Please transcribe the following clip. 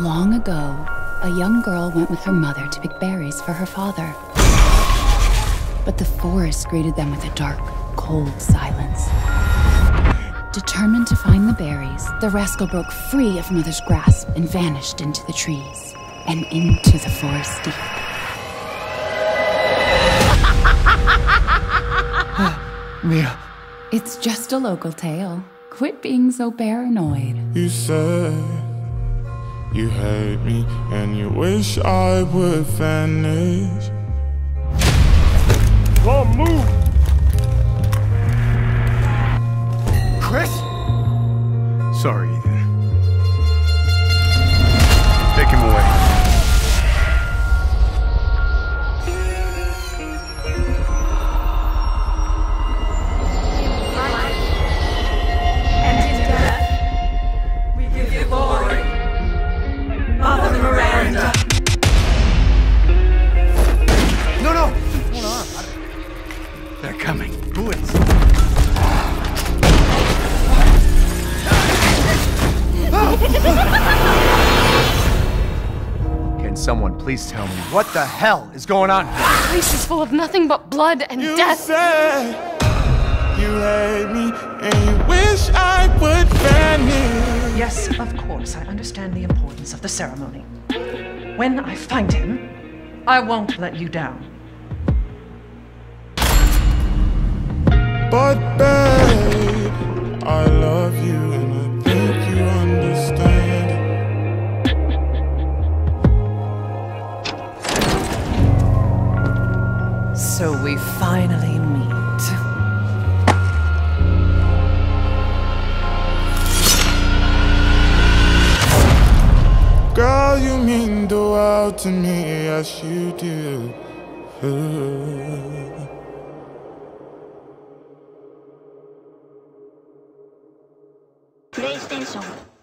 Long ago, a young girl went with her mother to pick berries for her father. But the forest greeted them with a dark, cold silence. Determined to find the berries, the rascal broke free of Mother's grasp and vanished into the trees and into the forest deep. Mia. It's just a local tale. Quit being so paranoid. You said you hate me and you wish I would vanish. Wrong move! Chris? Sorry, Ethan. Take him away. They're coming. Who is? Can someone please tell me what the hell is going on here? This place is full of nothing but blood and death. You said you hate me and you wish I would vanish. Yes, of course. I understand the importance of the ceremony. When I find him, I won't let you down. But babe, I love you and I think you understand. So we finally meet. Girl, you mean the world to me, yes you do. PlayStation